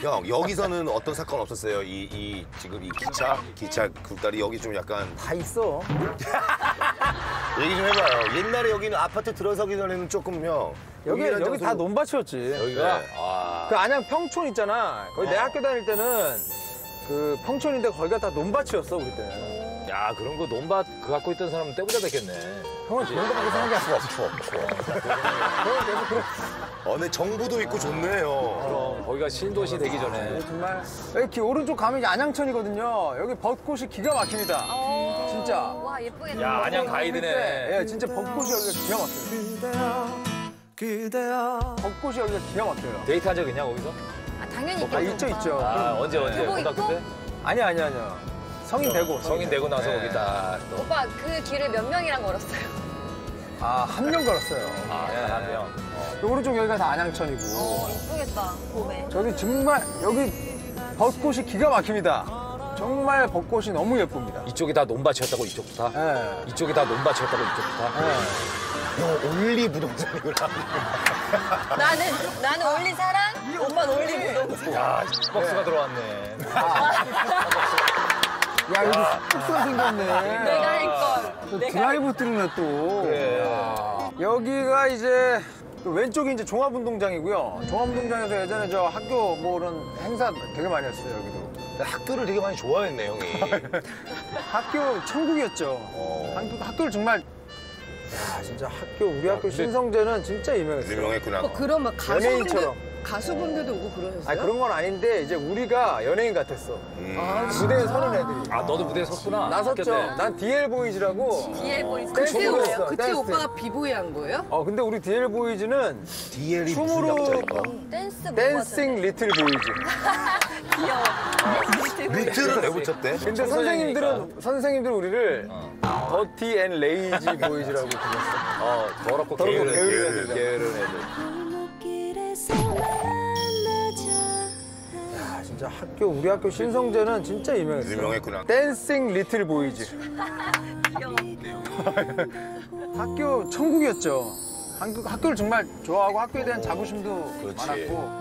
형, 여기서는 어떤 사건 없었어요? 지금 이 기차 굴다리 여기 좀 약간 다 있어. 얘기 좀 해봐요. 옛날에 여기는 아파트 들어서기 전에는 조금요. 여기 다 논밭이었지. 여기가. 네. 아. 그 안양 평촌 있잖아. 거기 내 학교 다닐 때는 그 평촌인데 거기가 다 논밭이었어 우리 때는. 야, 그런 거 논밭 그 갖고 있던 사람은 때보다 뵙겠네. 형은 그런 거 갖고 사는 게 아니라 추워. 근데 정부도 있고 좋네요. 그럼 거기가 신도시 되기 전에. 정말 여기 오른쪽 가면 이제 안양천이거든요. 여기 벚꽃이 기가 막힙니다. 진짜. 와, 예쁘겠다. 야, 안양 가이드네. 예, 진짜 벚꽃이 여기가 기가 막혀요. 벚꽃이 여기가 기가 막혀요. 데이트하죠, 그냥 거기서? 아, 당연히 있죠. 있죠. 아, 언제? 고등학교 때? 아니야. 성인 되고 나서 거기 딱. 네. 오빠 그 길을 몇 명이랑 걸었어요? 아, 한 명 걸었어요. 아, 네. 한 명. 오른쪽 여기가 다 안양천이고. 이쁘겠다, 봄에. 저기 정말 여기 벚꽃이 기가 막힙니다. 정말 벚꽃이 너무 예쁩니다. 이쪽이 다 논밭이었다고 이쪽부터? 네. 이쪽이 다 논밭이었다고 이쪽부터? 네. 너 올리 부동산이구나. 나는 올리 사랑, 오빠는 올리 부동산. 야, 박스가 들어왔네. 야, 여기 숙소가 생겼네. 내가 할 걸. 드라이브 뚫으네 또. 그래. 여기가 이제 왼쪽이 이제 종합운동장이고요. 종합운동장에서 예전에 저 학교 뭐 이런 행사 되게 많이 했어요, 여기도. 학교를 되게 많이 좋아했네, 형이. 학교 천국이었죠. 학교를 정말. 야, 진짜 우리 학교 신성재는 진짜 유명했어요. 유명했구나. 뭐 그런 막 연예인처럼. 가수분들도 오고 그러셨어요? 아니, 그런 건 아닌데 이제 우리가 연예인 같았어. 무대에 서는 애들이. 아, 너도 무대에 섰구나. 나 섰죠. 난 DL보이즈라고. DL보이즈. 그때 오빠가 비보이 한 거예요? 근데 우리 DL보이즈는 춤으로 댄싱 리틀 보이즈. 귀여워. 리틀은 왜 붙였대? 근데 선생님들은 우리를 더티 앤 레이지 보이즈라고 불렀어. 더럽고 게으른 애들. 야, 진짜 우리 학교 신성재는 진짜 유명했어요. 유명했구나. 댄싱 리틀 보이즈. 귀여워. 학교 천국이었죠. 학교를 정말 좋아하고 학교에 대한 자부심도 많았고.